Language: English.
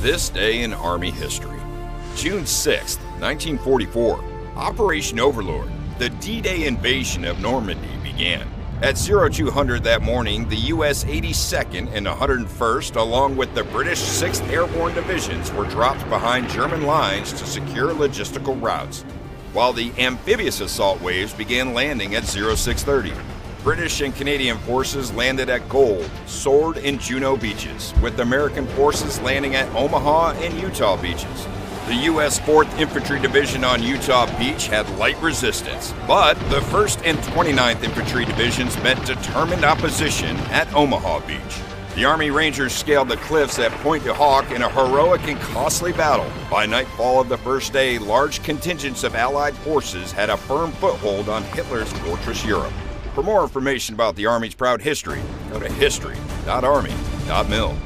This day in Army history, June 6, 1944, Operation Overlord, the D-Day invasion of Normandy began. At 0200 that morning, the U.S. 82nd and 101st, along with the British 6th Airborne Divisions, were dropped behind German lines to secure logistical routes, while the amphibious assault waves began landing at 0630. British and Canadian forces landed at Gold, Sword, and Juneau beaches, with American forces landing at Omaha and Utah beaches. The U.S. 4th Infantry Division on Utah Beach had light resistance, but the 1st and 29th Infantry Divisions met determined opposition at Omaha Beach. The Army Rangers scaled the cliffs at Pointe du Hoc in a heroic and costly battle. By nightfall of the first day, large contingents of Allied forces had a firm foothold on Hitler's fortress Europe. For more information about the Army's proud history, go to history.army.mil.